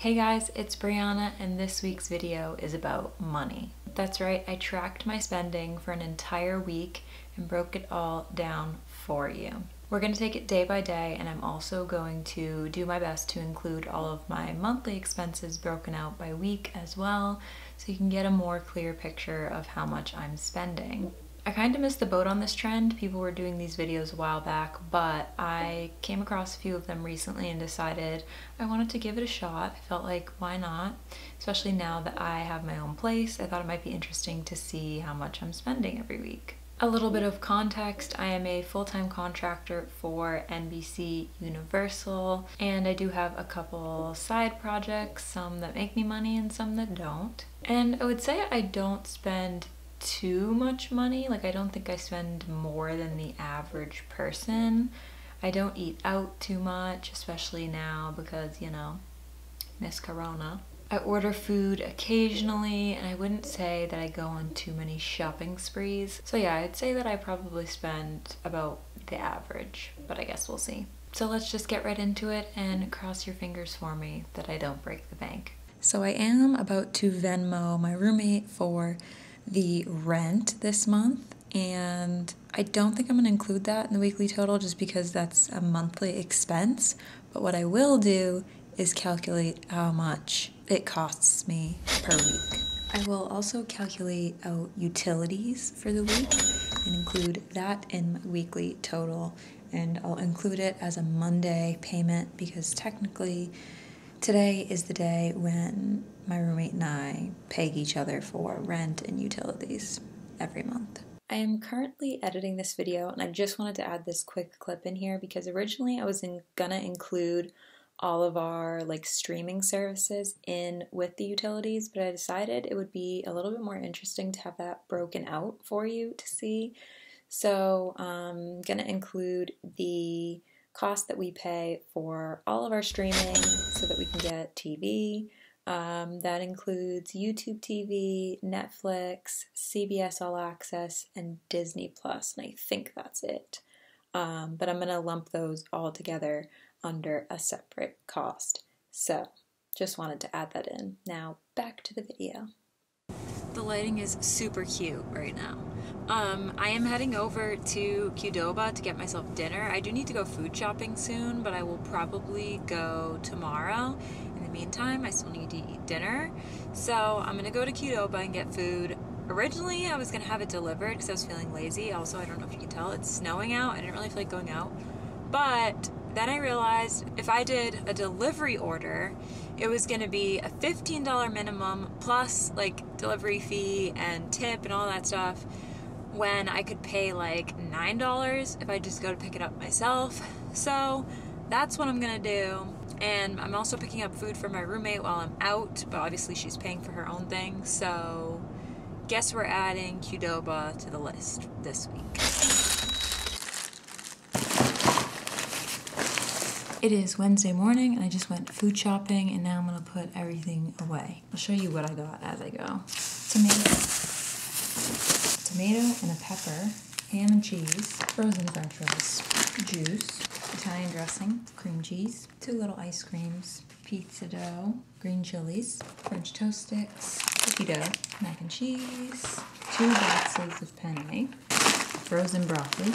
Hey guys, it's Brianna, and this week's video is about money. That's right, I tracked my spending for an entire week and broke it all down for you. We're going to take it day by day, and I'm also going to do my best to include all of my monthly expenses broken out by week as well, so you can get a more clear picture of how much I'm spending. I kind of missed the boat on this trend. People were doing these videos a while back, but I came across a few of them recently and decided I wanted to give it a shot. I felt like, why not? Especially now that I have my own place, I thought it might be interesting to see how much I'm spending every week. A little bit of context, I am a full-time contractor for NBC Universal, and I do have a couple side projects, some that make me money and some that don't. And I would say I don't spend too much money. Like, I don't think I spend more than the average person. I don't eat out too much, especially now because, you know, Miss Corona. I order food occasionally, and I wouldn't say that I go on too many shopping sprees. So yeah, I'd say that I probably spend about the average, but I guess we'll see. So let's just get right into it and cross your fingers for me that I don't break the bank. So I am about to Venmo my roommate for the rent this month, and I don't think I'm gonna include that in the weekly total just because that's a monthly expense, but what I will do is calculate how much it costs me per week. I will also calculate out utilities for the week and include that in my weekly total, and I'll include it as a Monday payment because technically today is the day when my roommate and I peg each other for rent and utilities every month. I am currently editing this video, and I just wanted to add this quick clip in here because originally I was gonna include all of our like streaming services in with the utilities, but I decided it would be a little bit more interesting to have that broken out for you to see. So I'm gonna include the cost that we pay for all of our streaming so that we can get TV. That includes YouTube TV, Netflix, CBS All Access, and Disney Plus, and I think that's it. But I'm gonna lump those all together under a separate cost. So just wanted to add that in. Now back to the video. The lighting is super cute right now. I am heading over to Qdoba to get myself dinner. I do need to go food shopping soon, but I will probably go tomorrow. In the meantime, I still need to eat dinner. So I'm gonna go to Qdoba and get food. Originally, I was gonna have it delivered because I was feeling lazy. Also, I don't know if you can tell, it's snowing out. I didn't really feel like going out, but then I realized if I did a delivery order, it was gonna be a $15 minimum plus like delivery fee and tip and all that stuff, when I could pay like $9 if I just go to pick it up myself. So that's what I'm gonna do. And I'm also picking up food for my roommate while I'm out, but obviously she's paying for her own thing. So guess we're adding Qdoba to the list this week. It is Wednesday morning, and I just went food shopping, and now I'm gonna put everything away. I'll show you what I got as I go. Tomato and a pepper, ham and cheese, frozen french fries, juice, Italian dressing, cream cheese, two little ice creams, pizza dough, green chilies, French toast sticks, cookie dough, mac and cheese, two boxes of penne, frozen broccoli,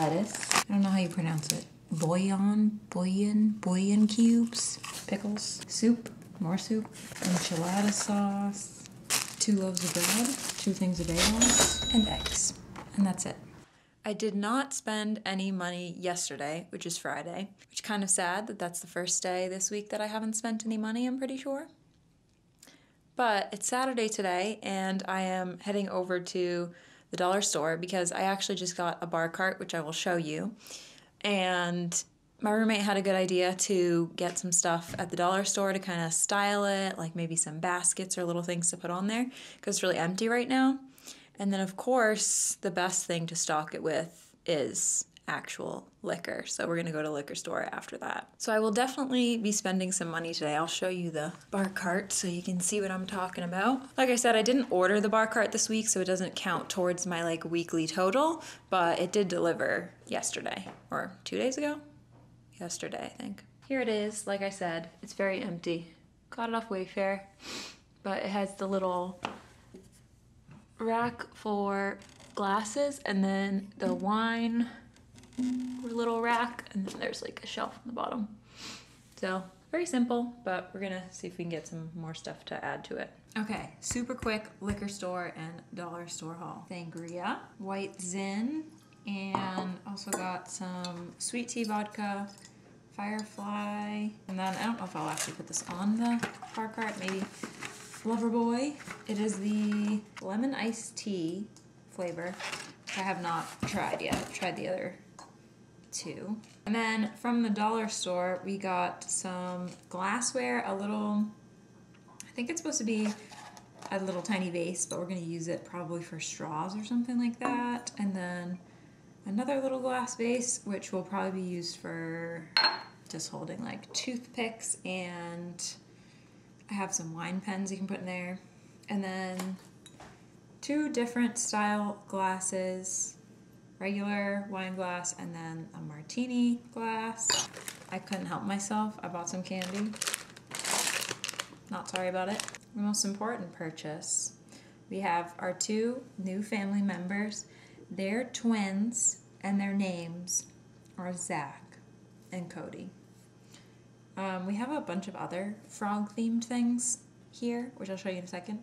lettuce, I don't know how you pronounce it, bouillon cubes, pickles, soup, more soup, enchilada sauce, two loaves of bread, two things of bagels, and eggs. And that's it. I did not spend any money yesterday, which is Friday, which is kind of sad that that's the first day this week that I haven't spent any money, I'm pretty sure. But it's Saturday today, and I am heading over to the dollar store because I actually just got a bar cart, which I will show you. And my roommate had a good idea to get some stuff at the dollar store to kind of style it, like maybe some baskets or little things to put on there, because it's really empty right now. And then, of course, the best thing to stock it with is actual liquor. So we're going to go to the liquor store after that. So I will definitely be spending some money today. I'll show you the bar cart so you can see what I'm talking about. Like I said, I didn't order the bar cart this week, so it doesn't count towards my like weekly total, but it did deliver yesterday or 2 days ago. Yesterday, I think. Here it is. Like I said, it's very empty. Got it off Wayfair, but it has the little rack for glasses and then the wine little rack, and then there's like a shelf on the bottom. So very simple, but we're gonna see if we can get some more stuff to add to it. Okay, super quick liquor store and dollar store haul. Sangria, white zin, and also got some sweet tea vodka, Firefly, and then I don't know if I'll actually put this on the bar cart, maybe Loverboy. It is the lemon iced tea flavor. I have not tried yet. I've tried the other two. And then from the dollar store, we got some glassware, a little, I think it's supposed to be a little tiny vase, but we're gonna use it probably for straws or something like that. And then another little glass vase, which will probably be used for just holding like toothpicks, and I have some wine pens you can put in there. And then two different style glasses, regular wine glass and then a martini glass. I couldn't help myself. I bought some candy. Not sorry about it. The most important purchase. We have our two new family members. They're twins and their names are Zach and Cody. We have a bunch of other frog themed things here, which I'll show you in a second.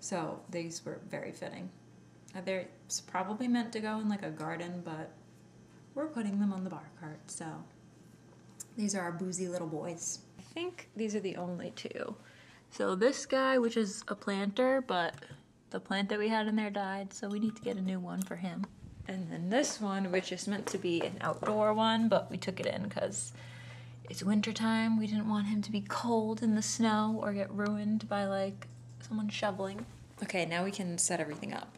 So these were very fitting. They're probably meant to go in like a garden, but we're putting them on the bar cart, so these are our boozy little boys. I think these are the only two. So this guy, which is a planter, but the plant that we had in there died, so we need to get a new one for him. And then this one, which is meant to be an outdoor one, but we took it in because it's winter time. We didn't want him to be cold in the snow or get ruined by like someone shoveling. Okay, now we can set everything up.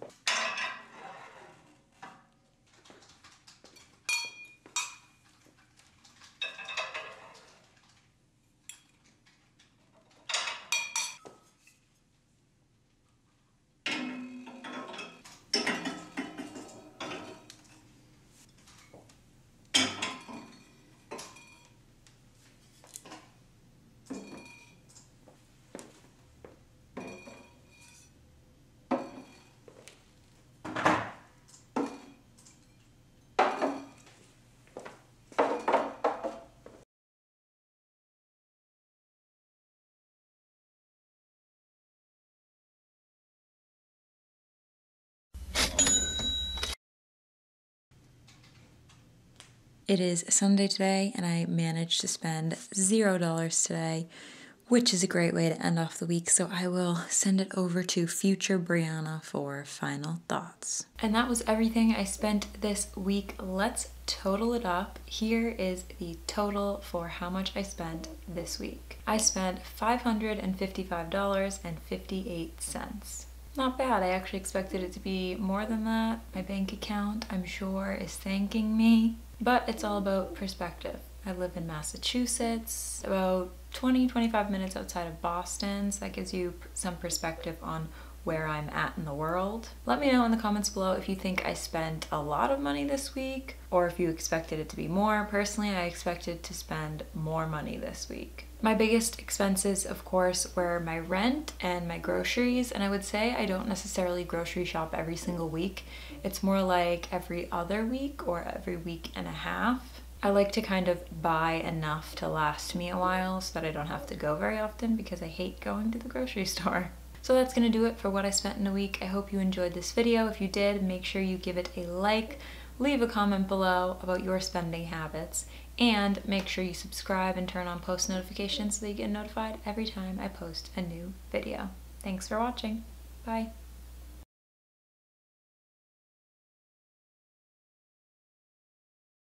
It is Sunday today, and I managed to spend $0 today, which is a great way to end off the week, so I will send it over to future Brianna for final thoughts. And that was everything I spent this week. Let's total it up. Here is the total for how much I spent this week. I spent $555.58. Not bad. I actually expected it to be more than that. My bank account, I'm sure, is thanking me. But it's all about perspective. I live in Massachusetts, about 20-25 minutes outside of Boston, so that gives you some perspective on where I'm at in the world. Let me know in the comments below if you think I spent a lot of money this week, or if you expected it to be more. Personally, I expected to spend more money this week. My biggest expenses, of course, were my rent and my groceries, and I would say I don't necessarily grocery shop every single week. It's more like every other week or every week and a half. I like to kind of buy enough to last me a while so that I don't have to go very often because I hate going to the grocery store. So that's gonna do it for what I spent in a week. I hope you enjoyed this video. If you did, make sure you give it a like. Leave a comment below about your spending habits, and make sure you subscribe and turn on post notifications so that you get notified every time I post a new video. Thanks for watching. Bye.